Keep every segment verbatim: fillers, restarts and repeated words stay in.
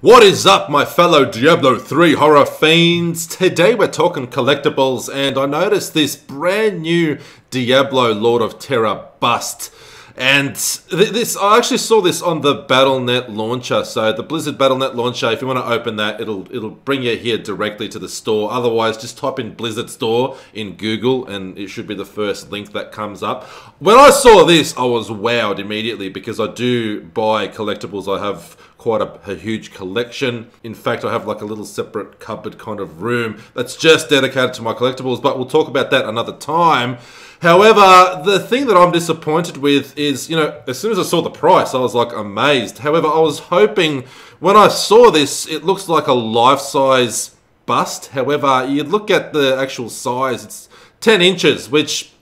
What is up, my fellow Diablo three horror fiends? Today we're talking collectibles, and I noticed this brand new Diablo Lord of Terror bust. And this, I actually saw this on the Battle dot net launcher. So the Blizzard Battle dot net launcher, if you want to open that, it'll it'll bring you here directly to the store. Otherwise, just type in Blizzard Store in Google, and it should be the first link that comes up. When I saw this, I was wowed immediately because I do buy collectibles. I have quite a, a huge collection. In fact, I have like a little separate cupboard kind of room that's just dedicated to my collectibles, but we'll talk about that another time. However, the thing that I'm disappointed with is, you know, as soon as I saw the price, I was like amazed. However, I was hoping when I saw this, it looks like a life-size bust. However, you look at the actual size, it's ten inches, which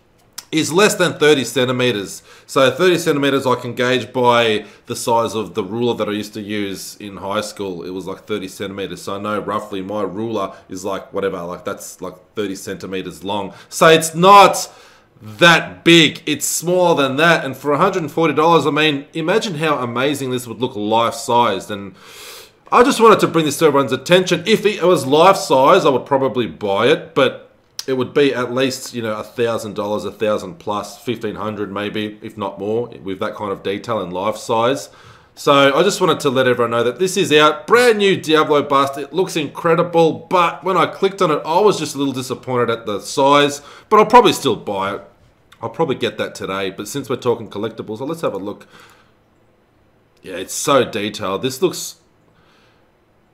is less than thirty centimeters. So thirty centimeters I can gauge by the size of the ruler that I used to use in high school. It was like thirty centimeters. So I know roughly my ruler is like whatever, like that's like thirty centimeters long. So it's not that big. It's smaller than that. And for one hundred and forty dollars, I mean, imagine how amazing this would look life-sized. And I just wanted to bring this to everyone's attention. If it was life-sized, I would probably buy it, but it would be at least, you know, a thousand dollars, a thousand plus, fifteen hundred maybe, if not more, with that kind of detail and life size. So I just wanted to let everyone know that this is out, brand new Diablo bust. It looks incredible, but when I clicked on it, I was just a little disappointed at the size. But I'll probably still buy it. I'll probably get that today. But since we're talking collectibles, so let's have a look. Yeah, it's so detailed. This looks.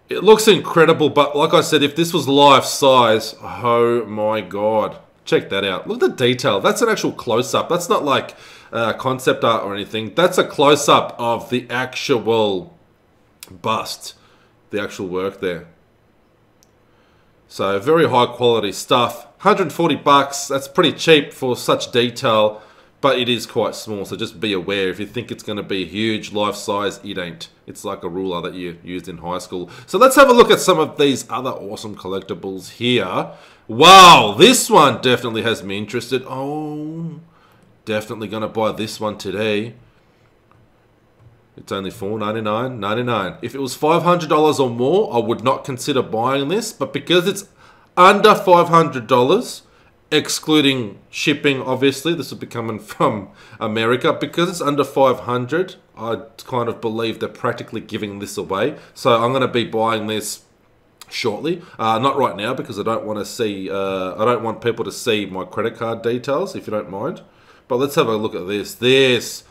It looks incredible, but like I said, if this was life-size, oh my god. Check that out. Look at the detail. That's an actual close-up. That's not like uh, concept art or anything. That's a close-up of the actual bust, the actual work there. So very high-quality stuff. one hundred and forty bucks. That's pretty cheap for such detail, but it is quite small, so just be aware. If you think it's going to be huge, life-size, it ain't. It's like a ruler that you used in high school. So let's have a look at some of these other awesome collectibles here. Wow, this one definitely has me interested. Oh, definitely going to buy this one today. It's only four ninety-nine ninety-nine. If it was five hundred dollars or more, I would not consider buying this, but because it's under five hundred dollars, excluding shipping, obviously, this will be coming from America. Because it's under five hundred dollars, I kind of believe they're practically giving this away. So I'm going to be buying this shortly. Uh, not right now, because I don't want to see, uh, I don't want people to see my credit card details, if you don't mind. But let's have a look at this. This,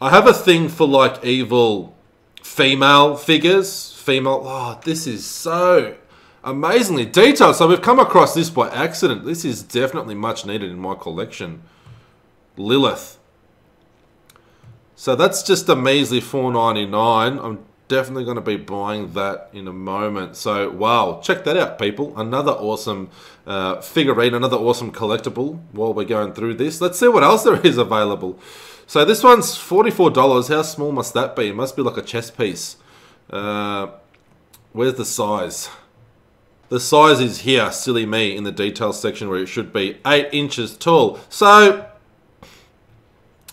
I have a thing for like evil female figures. Female, oh, this is so amazingly detailed. So we've come across this by accident. This is definitely much needed in my collection. Lilith. So that's just a measly four ninety-nine. I'm definitely going to be buying that in a moment. So wow, check that out, people. Another awesome uh, figurine, another awesome collectible while we're going through this. Let's see what else there is available. So this one's forty-four dollars. How small must that be? It must be like a chess piece. Uh, where's the size? The size is here, silly me, in the details section where it should be eight inches tall. So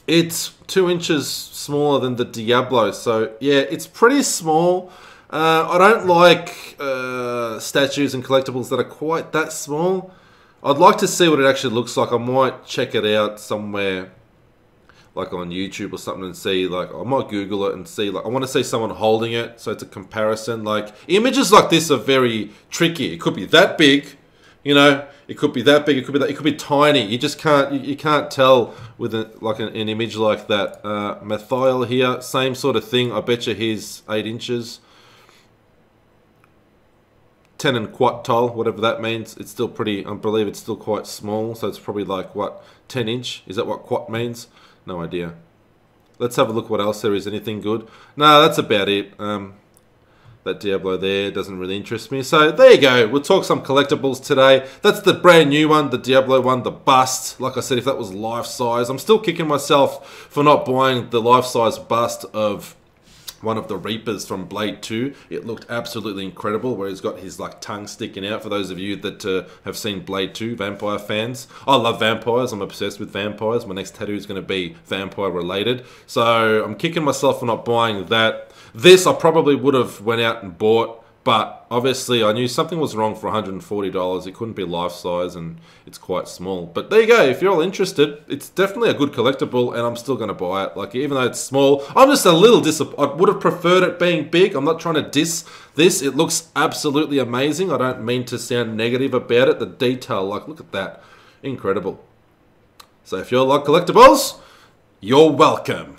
it's two inches smaller than the Diablo. So yeah, it's pretty small. Uh, I don't like uh, statues and collectibles that are quite that small. I'd like to see what it actually looks like. I might check it out somewhere, like on YouTube or something, and see, like, I might Google it and see, like, I want to see someone holding it, so it's a comparison. Like, images like this are very tricky. It could be that big, you know, it could be that big, it could be that, it could be tiny. You just can't, you, you can't tell with a, like an, an image like that. Uh, Mythal here, same sort of thing. I bet you he's eight inches. Ten and quite tall, whatever that means. It's still pretty, I believe it's still quite small, so it's probably like, what, ten inch? Is that what quat means? No idea. Let's have a look what else there is. Anything good? No, that's about it. Um, that Diablo there doesn't really interest me. So there you go. We'll talk some collectibles today. That's the brand new one, the Diablo one, the bust. Like I said, if that was life size, I'm still kicking myself for not buying the life size bust of one of the Reapers from Blade two. It looked absolutely incredible, where he's got his like tongue sticking out. For those of you that uh, have seen Blade two, vampire fans. I love vampires. I'm obsessed with vampires. My next tattoo is going to be vampire related. So I'm kicking myself for not buying that. This I probably would have went out and bought, but obviously I knew something was wrong for one hundred and forty dollars. It couldn't be life size and it's quite small. But there you go. If you're all interested, it's definitely a good collectible and I'm still going to buy it. Like, even though it's small, I'm just a little disappointed. I would have preferred it being big. I'm not trying to diss this. It looks absolutely amazing. I don't mean to sound negative about it. The detail, like, look at that. Incredible. So if you like collectibles, you're welcome.